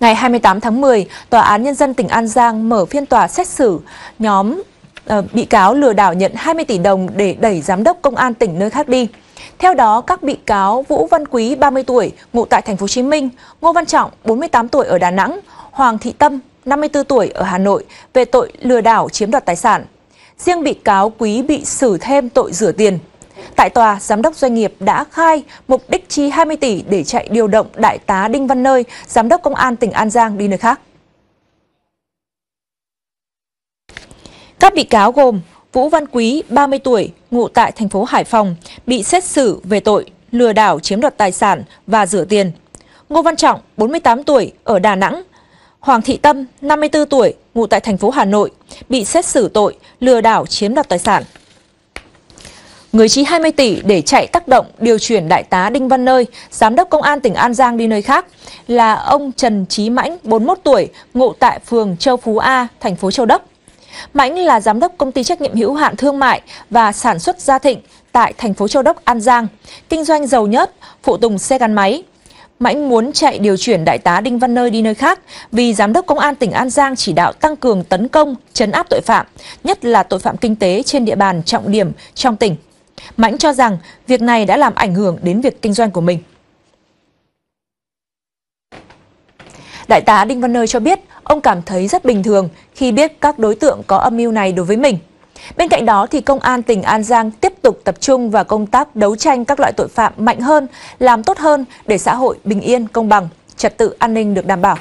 Ngày 28 tháng 10, Tòa án Nhân dân tỉnh An Giang mở phiên tòa xét xử nhóm bị cáo lừa đảo nhận 20 tỷ đồng để đẩy giám đốc công an tỉnh nơi khác đi. Theo đó, các bị cáo Vũ Văn Quý 30 tuổi, ngụ tại thành phố Hồ Chí Minh, Ngô Văn Trọng 48 tuổi ở Đà Nẵng, Hoàng Thị Tâm 54 tuổi ở Hà Nội về tội lừa đảo chiếm đoạt tài sản. Riêng bị cáo Quý bị xử thêm tội rửa tiền. Tại tòa, giám đốc doanh nghiệp đã khai mục đích chi 20 tỷ để chạy điều động đại tá Đinh Văn Nơi, giám đốc công an tỉnh An Giang đi nơi khác. Các bị cáo gồm Vũ Văn Quý, 30 tuổi, ngụ tại thành phố Hải Phòng, bị xét xử về tội lừa đảo chiếm đoạt tài sản và rửa tiền. Ngô Văn Trọng, 48 tuổi, ở Đà Nẵng. Hoàng Thị Tâm, 54 tuổi, ngụ tại thành phố Hà Nội, bị xét xử tội lừa đảo chiếm đoạt tài sản. Người chi 20 tỷ để chạy tác động điều chuyển đại tá Đinh Văn Nơi, giám đốc công an tỉnh An Giang đi nơi khác là ông Trần Trí Mãnh, 41 tuổi, ngụ tại phường Châu Phú A, thành phố Châu Đốc. Mãnh là giám đốc công ty trách nhiệm hữu hạn thương mại và sản xuất Gia Thịnh tại thành phố Châu Đốc, An Giang, kinh doanh dầu nhớt, phụ tùng xe gắn máy. Mãnh muốn chạy điều chuyển đại tá Đinh Văn Nơi đi nơi khác vì giám đốc công an tỉnh An Giang chỉ đạo tăng cường tấn công, trấn áp tội phạm, nhất là tội phạm kinh tế trên địa bàn trọng điểm trong tỉnh. Mãnh cho rằng việc này đã làm ảnh hưởng đến việc kinh doanh của mình. Đại tá Đinh Văn Nơi cho biết ông cảm thấy rất bình thường khi biết các đối tượng có âm mưu này đối với mình. Bên cạnh đó, thì Công an tỉnh An Giang tiếp tục tập trung vào công tác đấu tranh các loại tội phạm mạnh hơn, làm tốt hơn để xã hội bình yên, công bằng, trật tự an ninh được đảm bảo.